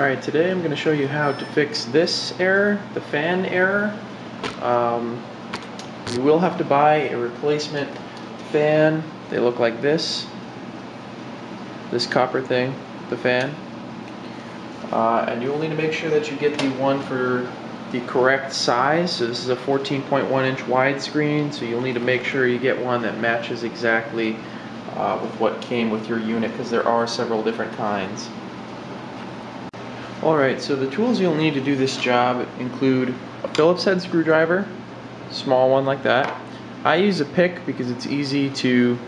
Alright, today I'm going to show you how to fix this error, the fan error. You will have to buy a replacement fan. They look like this. This copper thing, the fan. And you will need to make sure that you get the one for the correct size. So this is a 14.1 inch widescreen, so you'll need to make sure you get one that matches exactly with what came with your unit, because there are several different kinds. Alright, so the tools you'll need to do this job include a Phillips head screwdriver, small one like that. I use a pick because it's easy to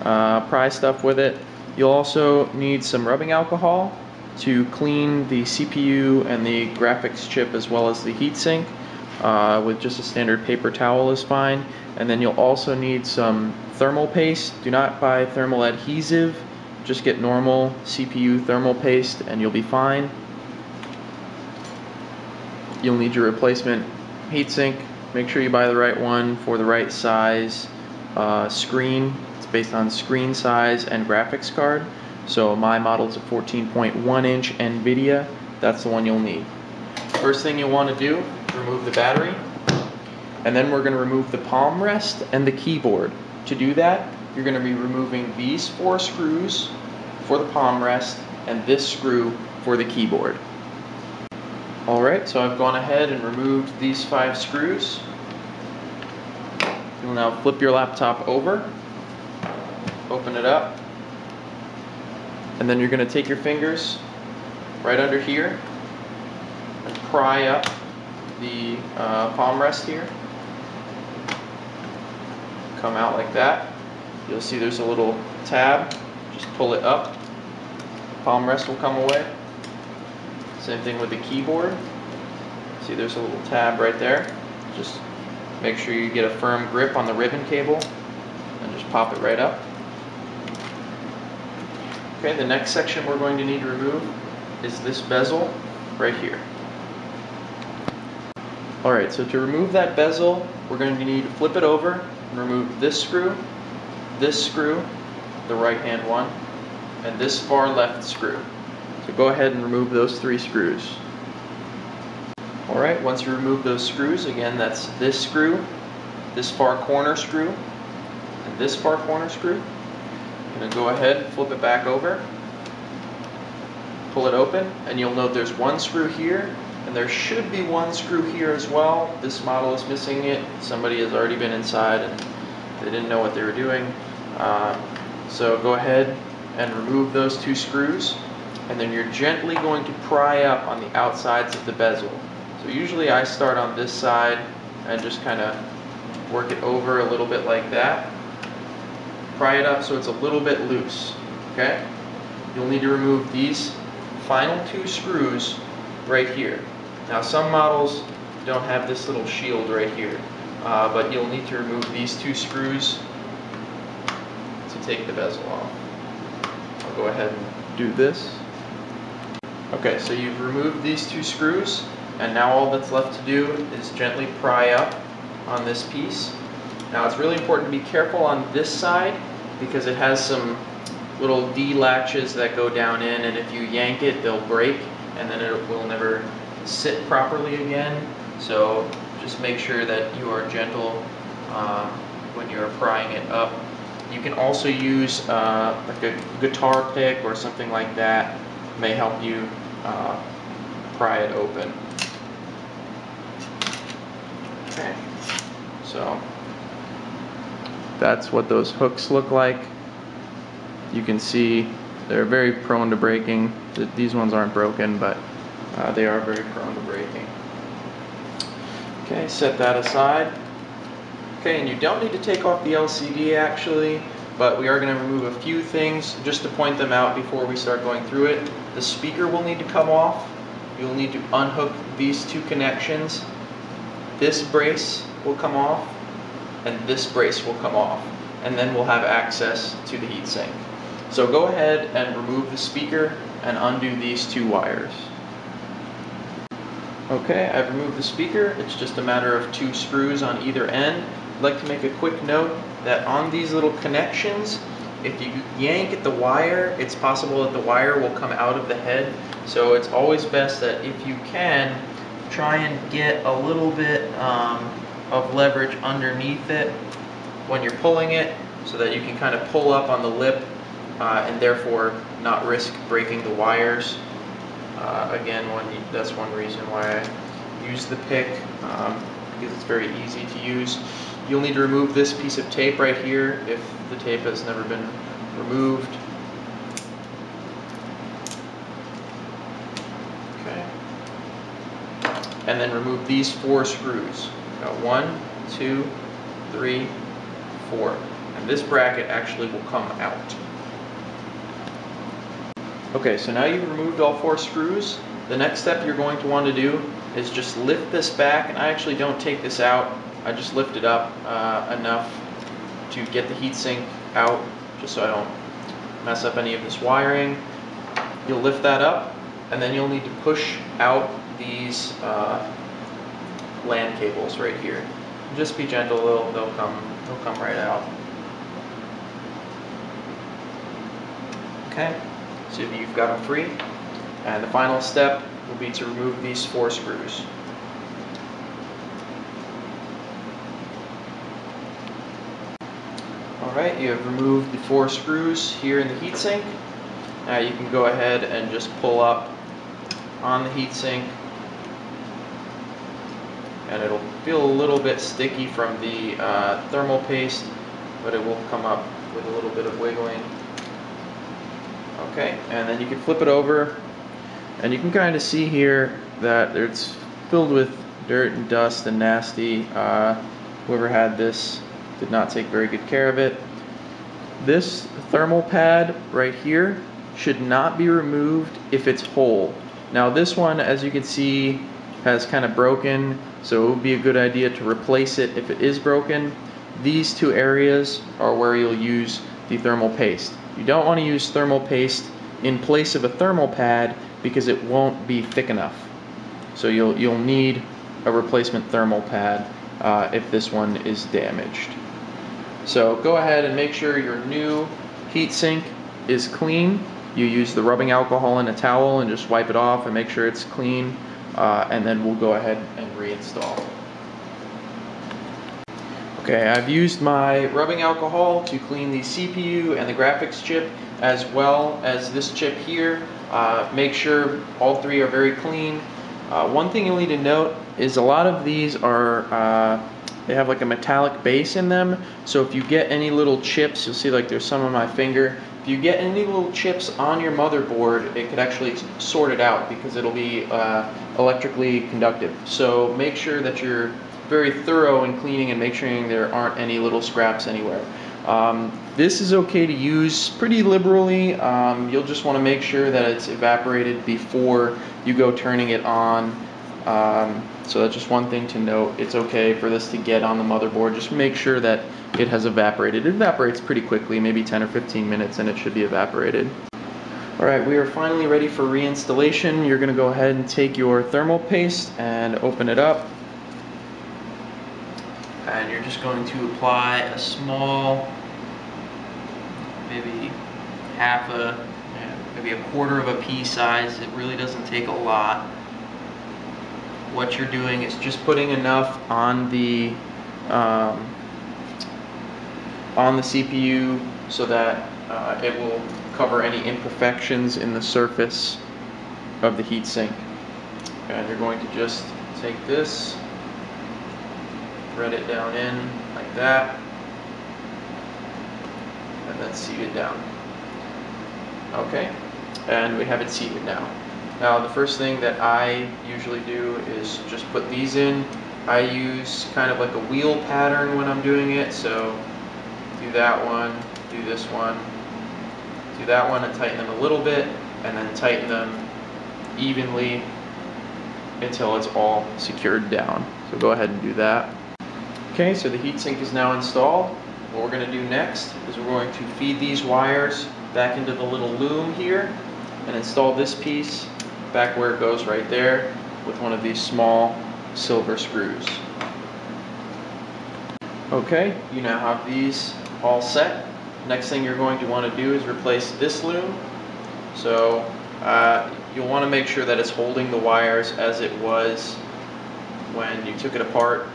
pry stuff with it. You'll also need some rubbing alcohol to clean the CPU and the graphics chip as well as the heatsink. With just a standard paper towel is fine. And then you'll also need some thermal paste. Do not buy thermal adhesive, just get normal CPU thermal paste and you'll be fine. You'll need your replacement heatsink. Make sure you buy the right one for the right size screen. It's based on screen size and graphics card. So my model's a 14.1 inch NVIDIA. That's the one you'll need. First thing you'll want to do is remove the battery. And then we're going to remove the palm rest and the keyboard. To do that, you're going to be removing these four screws for the palm rest and this screw for the keyboard. Alright, so I've gone ahead and removed these five screws. You'll now flip your laptop over, open it up, and then you're going to take your fingers right under here and pry up the palm rest here. Come out like that. You'll see there's a little tab. Just pull it up. Palm rest will come away. Same thing with the keyboard. See, there's a little tab right there. Just make sure you get a firm grip on the ribbon cable and just pop it right up. Okay, the next section we're going to need to remove is this bezel right here. Alright, so to remove that bezel, we're going to need to flip it over and remove this screw, the right-hand one, and this far left screw. So go ahead and remove those three screws. Alright, once you remove those screws, again, that's this screw, this far corner screw, and this far corner screw. I'm going to go ahead and flip it back over, pull it open, and you'll note there's one screw here, and there should be one screw here as well. This model is missing it. Somebody has already been inside and they didn't know what they were doing. So go ahead and remove those two screws. And then you're gently going to pry up on the outsides of the bezel. So usually I start on this side and just kind of work it over a little bit like that. Pry it up so it's a little bit loose, okay? You'll need to remove these final two screws right here. Now some models don't have this little shield right here, but you'll need to remove these two screws to take the bezel off. I'll go ahead and do this. Okay, so you've removed these two screws, and now all that's left to do is gently pry up on this piece. Now it's really important to be careful on this side because it has some little D-latches that go down in, and if you yank it, they'll break, and then it will never sit properly again. So just make sure that you are gentle when you're prying it up. You can also use like a guitar pick or something like that. May help you pry it open. Okay, so that's what those hooks look like. You can see they're very prone to breaking. These ones aren't broken, but they are very prone to breaking. Okay, set that aside. Okay, and you don't need to take off the LCD actually, but we are going to remove a few things just to point them out before we start going through it. The speaker will need to come off. You'll need to unhook these two connections. This brace will come off, and this brace will come off, and then we'll have access to the heatsink. So go ahead and remove the speaker and undo these two wires. Okay, I've removed the speaker. It's just a matter of two screws on either end. I'd like to make a quick note that on these little connections, if you yank at the wire, it's possible that the wire will come out of the head So it's always best that if you can, try and get a little bit of leverage underneath it when you're pulling it, so that you can kind of pull up on the lip and therefore not risk breaking the wires. Again, that's one reason why I use the pick, because it's very easy to use. You'll need to remove this piece of tape right here if the tape has never been removed. Okay. And then remove these 4 screws. Got 1, 2, 3, 4. And this bracket actually will come out. Okay, so now you've removed all 4 screws. The next step you're going to want to do is just lift this back, and I actually don't take this out. I just lift it up enough to get the heatsink out, just so I don't mess up any of this wiring. You'll lift that up, and then you'll need to push out these LAN cables right here. Just be gentle; they'll come right out. Okay, so you've got them free, and the final step will be to remove these 4 screws. Alright, you have removed the 4 screws here in the heatsink. Now you can go ahead and just pull up on the heatsink, and it'll feel a little bit sticky from the thermal paste, but it will come up with a little bit of wiggling. Okay, and then you can flip it over, and you can kind of see here that it's filled with dirt and dust and nasty. Whoever had this did not take very good care of it. This thermal pad right here should not be removed if it's whole. Now this one, as you can see, has kind of broken, so it would be a good idea to replace it if it is broken. These 2 areas are where you'll use the thermal paste. You don't want to use thermal paste in place of a thermal pad because it won't be thick enough. So you'll need a replacement thermal pad if this one is damaged. So go ahead and make sure your new heatsink is clean. You use the rubbing alcohol in a towel and just wipe it off and make sure it's clean, and then we'll go ahead and reinstall. Okay, I've used my rubbing alcohol to clean the CPU and the graphics chip, as well as this chip here. Make sure all 3 are very clean. One thing you'll need to note is a lot of these are they have like a metallic base in them, so if you get any little chips, you'll see like there's some on my finger. If you get any little chips on your motherboard, it could actually sort it out because it'll be electrically conductive. So make sure that you're very thorough in cleaning and make sure there aren't any little scraps anywhere. This is okay to use pretty liberally. You'll just want to make sure that it's evaporated before you go turning it on. So that's just one thing to note. It's okay for this to get on the motherboard. Just make sure that it has evaporated. It evaporates pretty quickly, maybe 10 or 15 minutes, and it should be evaporated. Alright, we are finally ready for reinstallation. You're going to go ahead and take your thermal paste and open it up. And you're just going to apply a small, maybe maybe a quarter of a pea size. It really doesn't take a lot. What you're doing is just putting enough on the CPU so that it will cover any imperfections in the surface of the heatsink. And you're going to just take this, thread it down in like that, and then seat it down. Okay, and we have it seated now. Now the first thing that I usually do is just put these in. I use kind of like a wheel pattern when I'm doing it, so do that one, do this one, do that one, and tighten them a little bit, and then tighten them evenly until it's all secured down. So go ahead and do that. Okay, so the heatsink is now installed. What we're going to do next is we're going to feed these wires back into the little loom here and install this piece back where it goes right there with one of these small silver screws. Okay, you now have these all set. Next thing you're going to want to do is replace this loom. So You'll want to make sure that it's holding the wires as it was when you took it apart.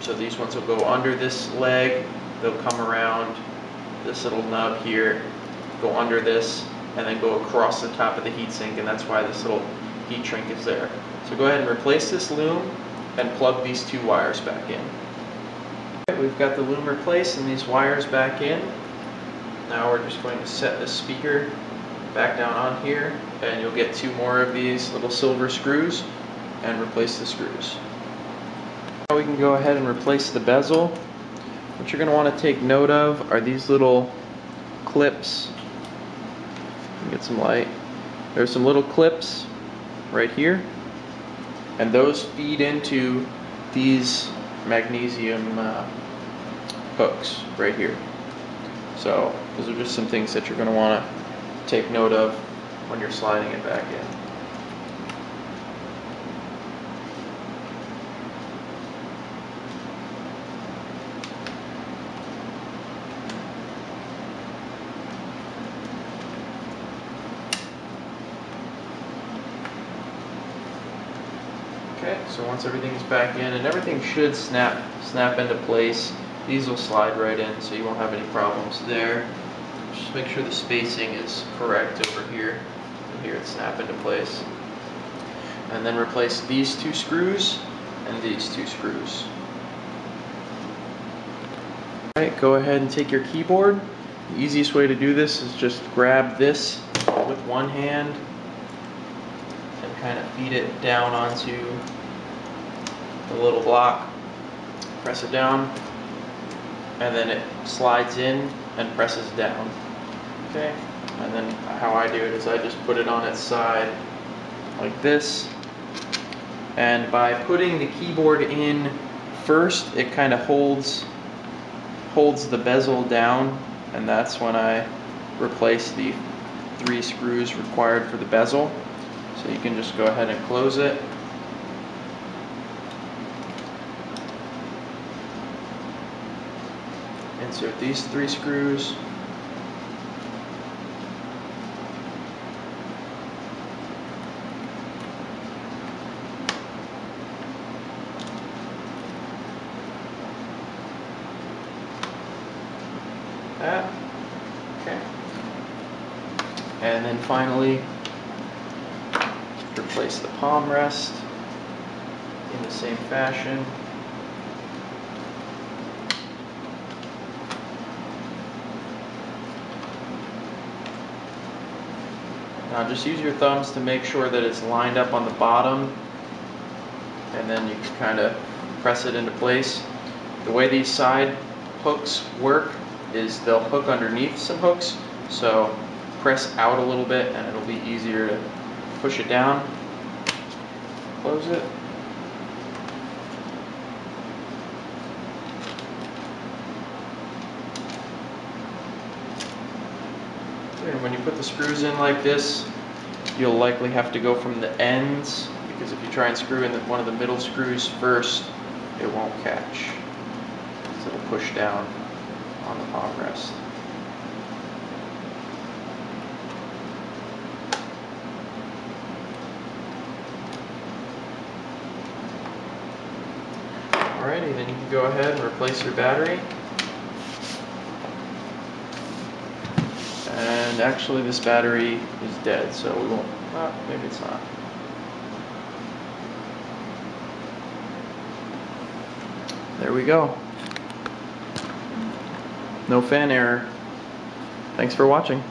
So these ones will go under this leg, they'll come around this little nub here, go under this, and then go across the top of the heatsink, and that's why this little heat shrink is there. So go ahead and replace this loom and plug these two wires back in. Right, we've got the loom replaced and these wires back in. Now we're just going to set this speaker back down on here, and you'll get two more of these little silver screws and replace the screws. Now we can go ahead and replace the bezel. What you're going to want to take note of are these little clips. Get some light. There's some little clips right here, and those feed into these magnesium hooks right here. So those are just some things that you're going to want to take note of when you're sliding it back in. Okay, so once everything's back in, and everything should snap into place, these will slide right in, so you won't have any problems there. Just make sure the spacing is correct over here. Here it snaps into place. And then replace these two screws and these two screws. Alright, go ahead and take your keyboard. The easiest way to do this is just grab this with one hand and kind of feed it down onto the little block. Press it down, and then it slides in and presses down. Okay, and then how I do it is I just put it on its side like this, and by putting the keyboard in first, it kind of holds the bezel down, and that's when I replace the three screws required for the bezel. So you can just go ahead and close it. Insert these three screws. That. Okay. And then finally, replace the palm rest in the same fashion. Now just use your thumbs to make sure that it's lined up on the bottom, and then you can kind of press it into place. The way these side hooks work is they'll hook underneath some hooks, so press out a little bit and it'll be easier to push it down. Close it. And when you put the screws in like this, you'll likely have to go from the ends, because if you try and screw in one of the middle screws first, it won't catch. So it'll push down on the palm rest. Alrighty, then you can go ahead and replace your battery. And actually this battery is dead, so we won't, maybe it's not. There we go. No fan error. Thanks for watching.